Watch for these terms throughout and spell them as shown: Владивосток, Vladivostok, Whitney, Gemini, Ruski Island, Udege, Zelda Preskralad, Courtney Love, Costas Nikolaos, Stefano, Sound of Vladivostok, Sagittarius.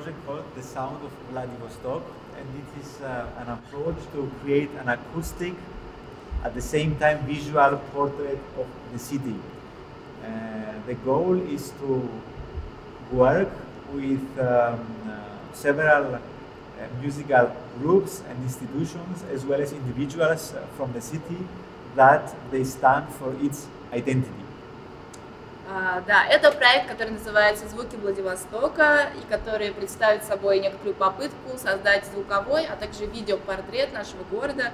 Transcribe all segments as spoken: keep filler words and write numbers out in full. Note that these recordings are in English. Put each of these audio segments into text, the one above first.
project called the Sound of Vladivostok, and it is uh, an approach to create an acoustic, at the same time visual portrait of the city. Uh, the goal is to work with um, uh, several uh, musical groups and institutions, as well as individuals from the city, that they stand for its identity. Uh, да, это проект, который называется «Звуки Владивостока», и который представит собой некоторую попытку создать звуковой, а также видеопортрет нашего города.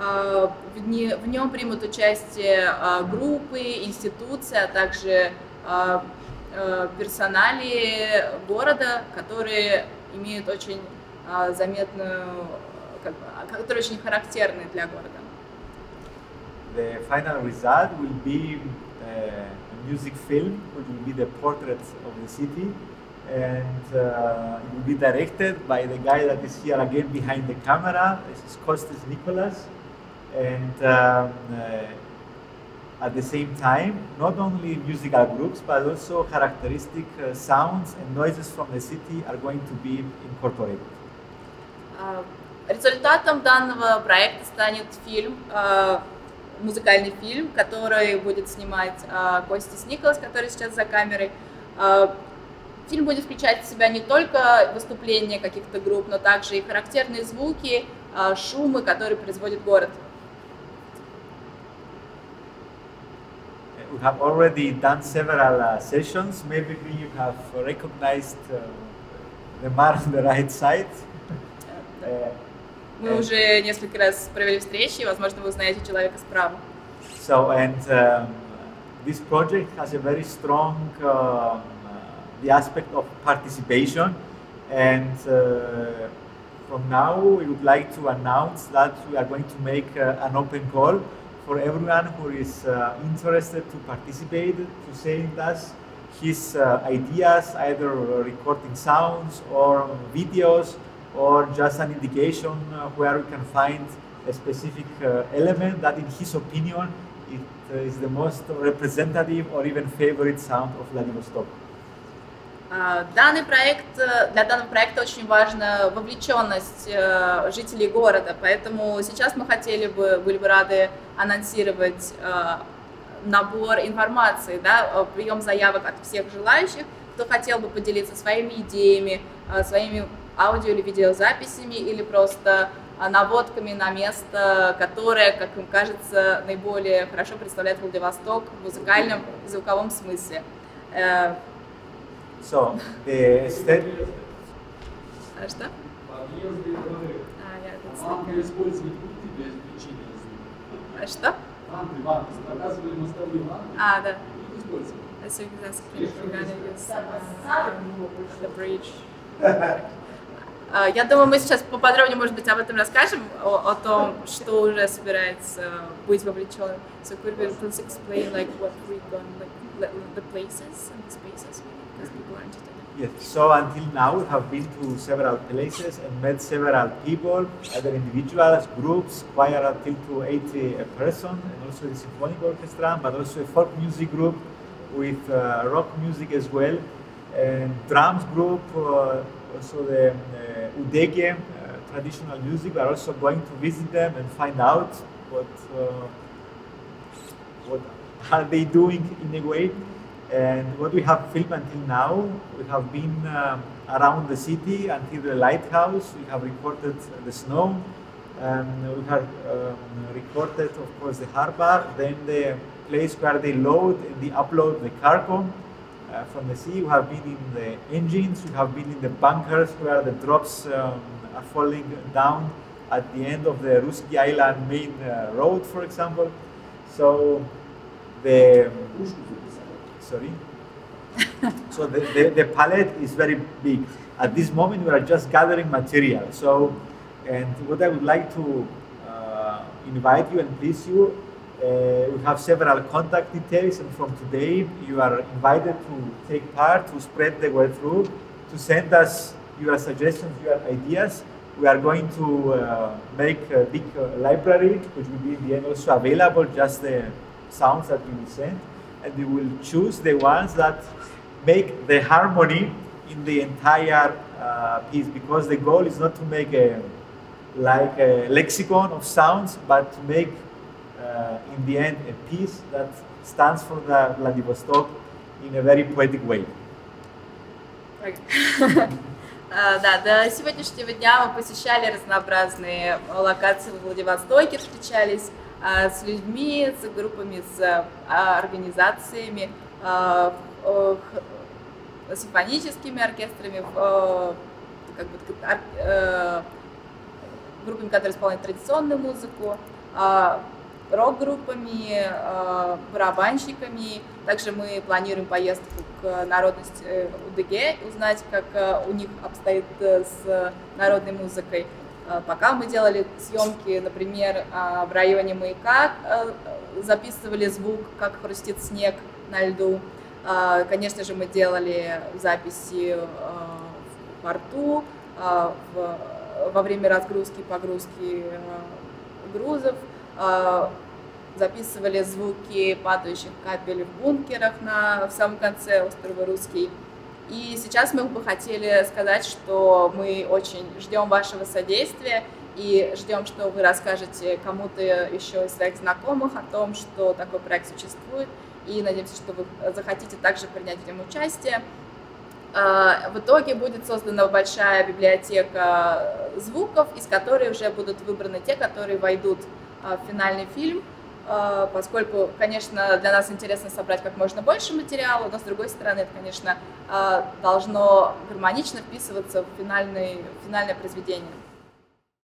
Uh, в, не, в нем примут участие uh, группы, институции, а также uh, uh, персонали города, которые имеют очень uh, заметную, как, которые очень характерны для города. The final result will be uh... music film, which will be the portraits of the city, and uh, it will be directed by the guy that is here again behind the camera. This is Costas Nikolaos, and um, uh, at the same time, not only musical groups but also characteristic uh, sounds and noises from the city are going to be incorporated. Uh, результатом данного проекта станет фильм. Uh, музыкальный фильм, который будет снимать uh, Костас Николаос, который сейчас за камерой. Uh, фильм будет включать в себя не только выступления каких-то групп, но также и характерные звуки, uh, шумы, которые производит город. We have already done several uh, sessions. Maybe you have recognized uh, the mark on the right side. Uh, Мы уже несколько раз провели встречи, и, возможно, вы узнаете человека справа. So, and um, this project has a very strong um, the aspect of participation, and uh, from now we would like to announce that we are going to make uh, an open call for everyone who is uh, interested to participate, to send us his uh, ideas, either recording sounds or videos, or just an indication uh, where we can find a specific uh, element that, in his opinion, it uh, is the most representative or even favorite sound of Vladivostok. Uh, данный проект, для данного проекта очень важна вовлеченность uh, жителей города, поэтому сейчас мы хотели бы, были бы рады анонсировать uh, набор информации, да, прием заявок от всех желающих, кто хотел бы поделиться своими идеями, uh, своими аудио или видеозаписями, или просто наводками на место, которое, как им кажется, наиболее хорошо представляет Владивосток в музыкальном и звуковом смысле. So, the step... А что? Подъезды и дворы. Банки использовать пульты для извлечения звука. А что? Банки, банки. Заказывали мостовые банки. А, да. И использовали. I think that's the bridge. Uh, я думаю, мы сейчас поподробнее, может быть, об этом расскажем, о, о том, что уже собирается uh, быть вовлечен. So could we please explain like what we've done, like the places and the spaces, because people aren't today. Yes. So until now, we have been to several places and met several people, either individuals, groups, choir until to eighty a person, and also the symphonic orchestra, but also a folk music group with uh, rock music as well, and drums group. Uh, Also the uh, Udege uh, traditional music. We are also going to visit them and find out what uh, what are they doing in a way. And what we have filmed until now, we have been um, around the city until the lighthouse. We have recorded the snow. And we have um, recorded, of course, the harbor. Then the place where they load and they upload the cargo. Uh, from the sea, we have been in the engines, we have been in the bunkers where the drops um, are falling down at the end of the Ruski Island main uh, road, for example. So the sorry, so the, the, the palette is very big. At this moment, we are just gathering material. So, and what I would like to uh, invite you and please you. Uh, we have several contact details, and from today you are invited to take part, to spread the word through, to send us your suggestions, your ideas. We are going to uh, make a big uh, library, which will be in the end also available, just the sounds that we will send, and we will choose the ones that make the harmony in the entire uh, piece, because the goal is not to make a like a lexicon of sounds, but to make uh, in the end a piece that stands for the Vladivostok in a very poetic way. Да, до сегодняшнего дня мы посещали разнообразные локации в Владивостоке, встречались с людьми, с группами, с организациями, симфоническими оркестрами, как бы группами, которые исполняют традиционную музыку, рок-группами, барабанщиками. Также мы планируем поездку к народности Удеге, узнать, как у них обстоит с народной музыкой. Пока мы делали съемки, например, в районе маяка, записывали звук, как хрустит снег на льду. Конечно же, мы делали записи в порту, во время разгрузки и погрузки грузов. Записывали звуки падающих капель в бункерах на, в самом конце острова Русский. И сейчас мы бы хотели сказать, что мы очень ждем вашего содействия и ждем, что вы расскажете кому-то еще из своих знакомых о том, что такой проект существует. И надеемся, что вы захотите также принять в нем участие. В итоге будет создана большая библиотека звуков, из которой уже будут выбраны те, которые войдут в финальный фильм, поскольку, конечно, для нас интересно собрать как можно больше материала, но, с другой стороны, это, конечно, должно гармонично вписываться в финальный, в финальное произведение.